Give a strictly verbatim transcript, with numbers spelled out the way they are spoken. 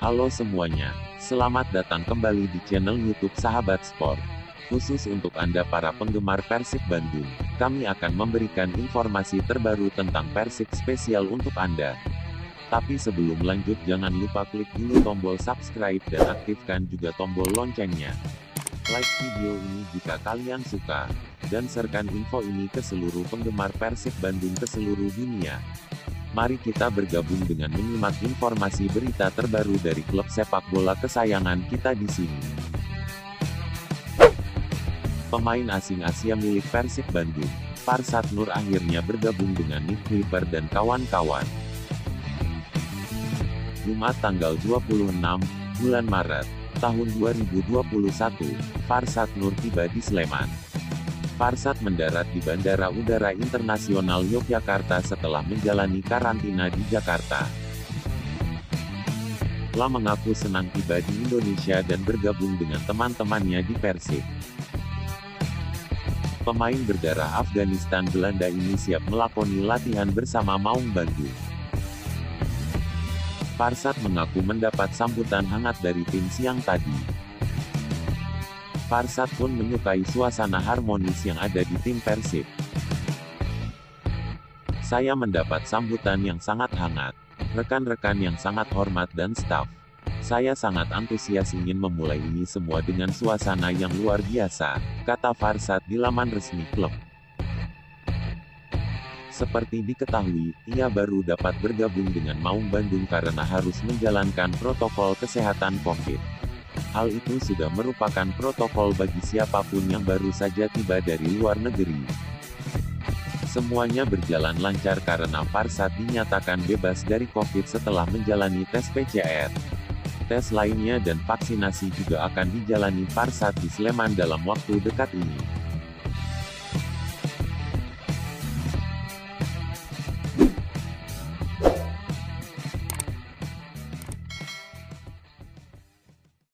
Halo semuanya, selamat datang kembali di channel YouTube Sahabat Sport. Khusus untuk Anda para penggemar Persib Bandung, kami akan memberikan informasi terbaru tentang Persib spesial untuk Anda. Tapi sebelum lanjut jangan lupa klik dulu tombol subscribe dan aktifkan juga tombol loncengnya. Like video ini jika kalian suka, dan share-kan info ini ke seluruh penggemar Persib Bandung ke seluruh dunia. Mari kita bergabung dengan menyimak informasi berita terbaru dari klub sepak bola kesayangan kita di sini. Pemain asing Asia milik Persib Bandung, Farshad Noor akhirnya bergabung dengan Nick Kuipers dan kawan-kawan. Jumat tanggal dua puluh enam, bulan Maret, tahun dua ribu dua puluh satu, Farshad Noor tiba di Sleman. Farshad mendarat di Bandara Udara Internasional Yogyakarta setelah menjalani karantina di Jakarta. Ia mengaku senang tiba di Indonesia dan bergabung dengan teman-temannya di Persib. Pemain berdarah Afghanistan Belanda ini siap melakoni latihan bersama Maung Bandung. Farshad mengaku mendapat sambutan hangat dari tim siang tadi. Farshad pun menyukai suasana harmonis yang ada di tim Persib. Saya mendapat sambutan yang sangat hangat, rekan-rekan yang sangat hormat dan staf. Saya sangat antusias ingin memulai ini semua dengan suasana yang luar biasa, kata Farshad di laman resmi klub. Seperti diketahui, ia baru dapat bergabung dengan Maung Bandung karena harus menjalankan protokol kesehatan COVID. Hal itu sudah merupakan protokol bagi siapapun yang baru saja tiba dari luar negeri. Semuanya berjalan lancar karena Farshad dinyatakan bebas dari COVID setelah menjalani tes P C R. Tes lainnya dan vaksinasi juga akan dijalani Farshad di Sleman dalam waktu dekat ini.